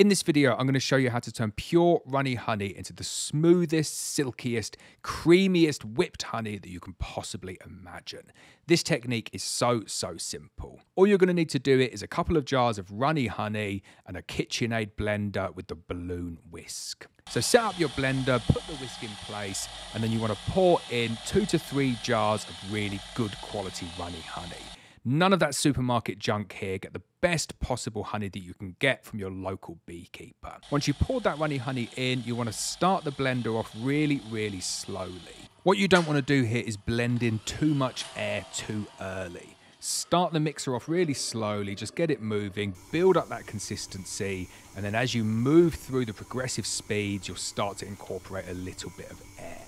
In this video, I'm going to show you how to turn pure runny honey into the smoothest, silkiest, creamiest whipped honey that you can possibly imagine. This technique is so simple. All you're going to need to do it is a couple of jars of runny honey and a KitchenAid blender with the balloon whisk. So set up your blender, put the whisk in place, and then you want to pour in 2 to 3 jars of really good quality runny honey. None of that supermarket junk here. Get the best possible honey that you can get from your local beekeeper. Once you pour that runny honey in, you want to start the blender off really slowly. What you don't want to do here is blend in too much air too early. Start the mixer off really slowly, just get it moving, build up that consistency, and then as you move through the progressive speeds, you'll start to incorporate a little bit of air.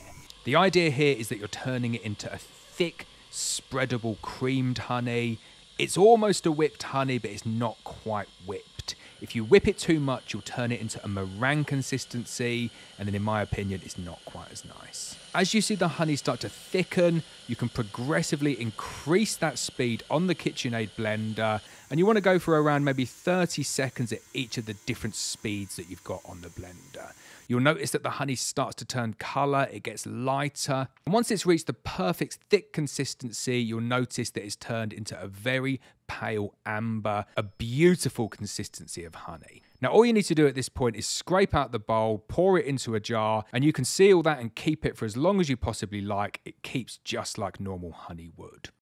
The idea here is that you're turning it into a thick, spreadable creamed honey. It's almost a whipped honey, but it's not quite whipped. If you whip it too much, you'll turn it into a meringue consistency, and then in my opinion, it's not quite as nice. As you see the honey start to thicken, you can progressively increase that speed on the KitchenAid blender, and you want to go for around maybe 30 seconds at each of the different speeds that you've got on the blender. You'll notice that the honey starts to turn colour, it gets lighter, and once it's reached the perfect thick consistency, you'll notice that it's turned into a very pale amber, a beautiful consistency of honey. Now, all you need to do at this point is scrape out the bowl, pour it into a jar, and you can seal that and keep it for as long as you possibly like. It keeps just like normal honey would.